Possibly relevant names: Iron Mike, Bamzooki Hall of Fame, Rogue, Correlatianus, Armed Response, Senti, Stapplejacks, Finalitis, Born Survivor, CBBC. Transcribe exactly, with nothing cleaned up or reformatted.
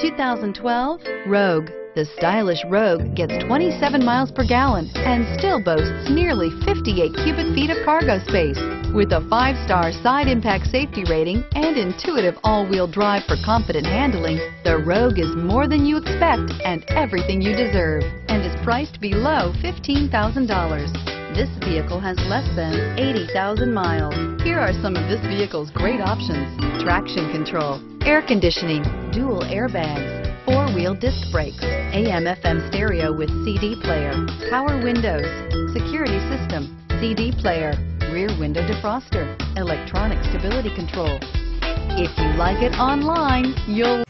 two thousand twelve Rogue. The stylish Rogue gets twenty-seven miles per gallon and still boasts nearly fifty-eight cubic feet of cargo space. With a five-star side impact safety rating and intuitive all-wheel drive for confident handling, the Rogue is more than you expect and everything you deserve, and is priced below fifteen thousand dollars. This vehicle has less than eighty thousand miles. Here are some of this vehicle's great options: traction control, air conditioning, dual airbags, four-wheel disc brakes, A M F M stereo with C D player, power windows, security system, C D player, rear window defroster, electronic stability control. If you like it online, you'll